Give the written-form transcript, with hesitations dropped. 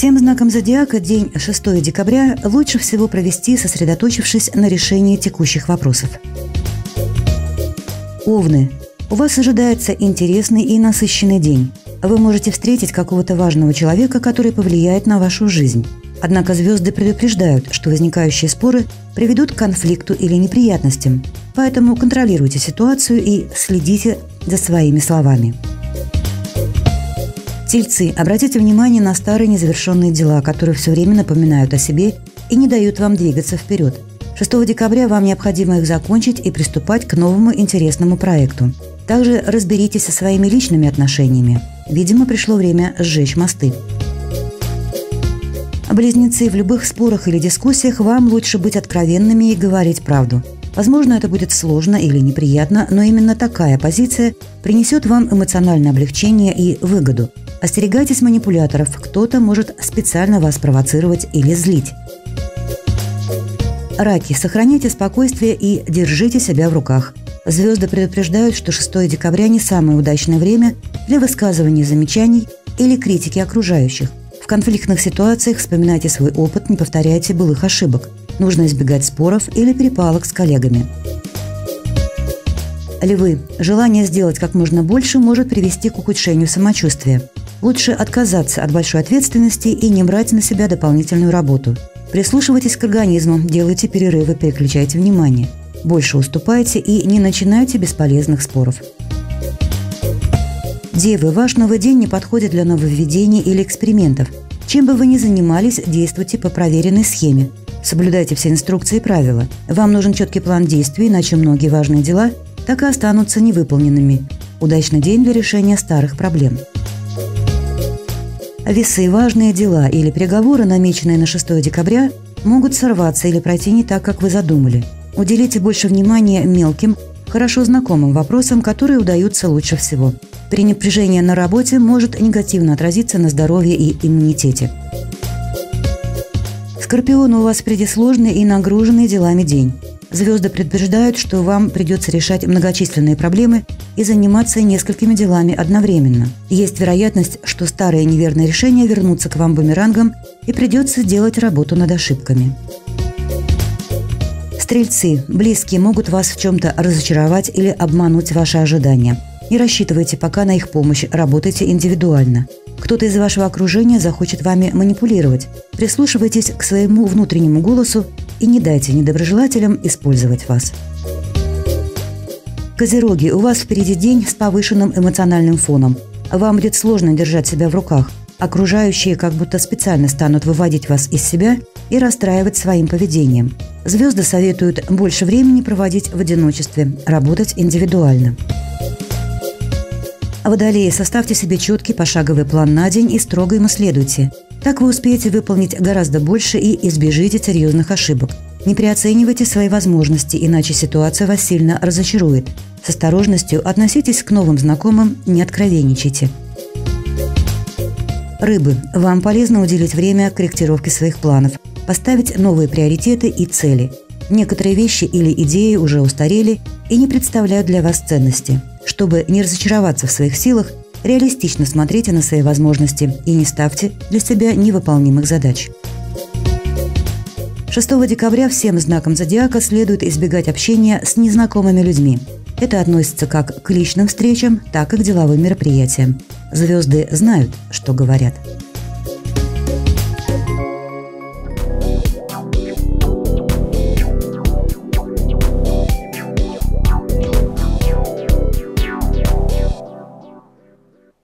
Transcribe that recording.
Всем знакам зодиака день 6 декабря лучше всего провести, сосредоточившись на решении текущих вопросов. Овны. У вас ожидается интересный и насыщенный день. Вы можете встретить какого-то важного человека, который повлияет на вашу жизнь. Однако звезды предупреждают, что возникающие споры приведут к конфликту или неприятностям. Поэтому контролируйте ситуацию и следите за своими словами. Тельцы, обратите внимание на старые незавершенные дела, которые все время напоминают о себе и не дают вам двигаться вперед. 6 декабря вам необходимо их закончить и приступать к новому интересному проекту. Также разберитесь со своими личными отношениями. Видимо, пришло время сжечь мосты. Близнецы, в любых спорах или дискуссиях вам лучше быть откровенными и говорить правду. Возможно, это будет сложно или неприятно, но именно такая позиция принесет вам эмоциональное облегчение и выгоду. Остерегайтесь манипуляторов, кто-то может специально вас провоцировать или злить. Раки, сохраняйте спокойствие и держите себя в руках. Звезды предупреждают, что 6 декабря не самое удачное время для высказывания замечаний или критики окружающих. В конфликтных ситуациях вспоминайте свой опыт, не повторяйте былых ошибок. Нужно избегать споров или перепалок с коллегами. Львы. Желание сделать как можно больше может привести к ухудшению самочувствия. Лучше отказаться от большой ответственности и не брать на себя дополнительную работу. Прислушивайтесь к организму, делайте перерывы, переключайте внимание. Больше уступайте и не начинайте бесполезных споров. Девы, ваш новый день не подходит для нововведений или экспериментов. Чем бы вы ни занимались, действуйте по проверенной схеме. Соблюдайте все инструкции и правила. Вам нужен четкий план действий, иначе многие важные дела так и останутся невыполненными. Удачный день для решения старых проблем. Весы, важные дела или переговоры, намеченные на 6 декабря, могут сорваться или пройти не так, как вы задумали. Уделите больше внимания мелким, хорошо знакомым вопросам, которые удаются лучше всего. Перенапряжение на работе может негативно отразиться на здоровье и иммунитете. Скорпион, у вас впереди сложный и нагруженный делами день. Звезды предупреждают, что вам придется решать многочисленные проблемы и заниматься несколькими делами одновременно. Есть вероятность, что старые неверные решения вернутся к вам бумерангом и придется делать работу над ошибками. Стрельцы, близкие могут вас в чем-то разочаровать или обмануть ваши ожидания. Не рассчитывайте пока на их помощь, работайте индивидуально. Кто-то из вашего окружения захочет вами манипулировать. Прислушивайтесь к своему внутреннему голосу и не дайте недоброжелателям использовать вас. Козероги, у вас впереди день с повышенным эмоциональным фоном. Вам будет сложно держать себя в руках. Окружающие как будто специально станут выводить вас из себя и расстраивать своим поведением. Звезды советуют больше времени проводить в одиночестве, работать индивидуально. Водолеи, составьте себе четкий пошаговый план на день и строго ему следуйте. Так вы успеете выполнить гораздо больше и избежите серьезных ошибок. Не переоценивайте свои возможности, иначе ситуация вас сильно разочарует. С осторожностью относитесь к новым знакомым, не откровенничайте. Рыбы, вам полезно уделить время корректировке своих планов, поставить новые приоритеты и цели. Некоторые вещи или идеи уже устарели и не представляют для вас ценности. Чтобы не разочароваться в своих силах, реалистично смотрите на свои возможности и не ставьте для себя невыполнимых задач. 6 декабря всем знакам зодиака следует избегать общения с незнакомыми людьми. Это относится как к личным встречам, так и к деловым мероприятиям. Звезды знают, что говорят.